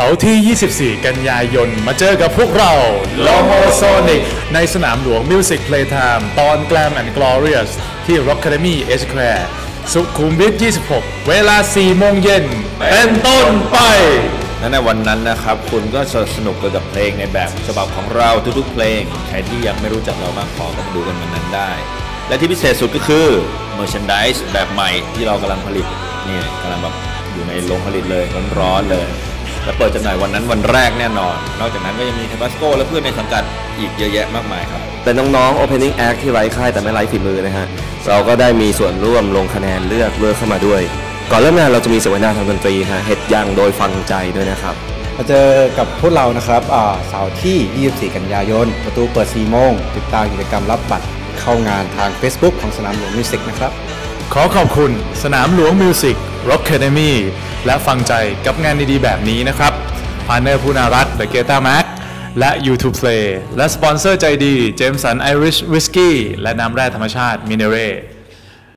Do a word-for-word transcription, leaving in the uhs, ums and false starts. เสาร์ที่ยี่สิบสี่กันยายนมาเจอกับพวกเราลอโมโซนิกในสนามหลวง Music Playtime ตอน Glam and Glorious ที่ Rockademy Square สุขุมวิทยี่สิบหกเวลาสี่โมงเย็นเป็นต้นไปและในวันนั้นนะครับคุณก็จะสนุกกับเพลงในแบบฉบับของเราทุกๆเพลงใครที่ยังไม่รู้จักเรามากพอก็ดูกันวันนั้นได้และที่พิเศษสุดก็คือ Merchandise แบบใหม่ที่เรากำลังผลิตนี่กำลังแบบอยู่ในโรงผลิตเลยร้อนๆเลยและเปิดจำหน่ายวันนั้นวันแรกแน่นอนนอกจากนั้นก็ยังมี Tabasco และเพื่อนในสังกัดอีกเยอะแยะมากมายครับแต่น้องๆ Opening Act ที่ไร้ค่ายแต่ไม่ไร้ฝีมือนะฮะเราก็ได้มีส่วนร่วมลงคะแนนเลือกเลือกเข้ามาด้วยก่อนเริ่มงานเราจะมีเสวนาทางดนตรีฮะเฮ็ดยังโดยฟังใจด้วยนะครับมาเจอกับพวกเรานะครับเสาร์ที่ยี่สิบสี่กันยายนประตูเปิดสี่โมงติดตามกิจกรรมรับบัตรเข้างานทาง Facebook ของสนามหลวงมิวสิกนะครับขอขอบคุณสนามหลวงมิวสิก Rockademy และฟังใจกับงานดีๆแบบนี้นะครับพาร์ทเนอร์ผู้น่ารัก The Geta Mac และ YouTube Play และสปอนเซอร์ใจดี Jameson Irish Whiskey และน้ำแร่ธรรมชาติ Mineral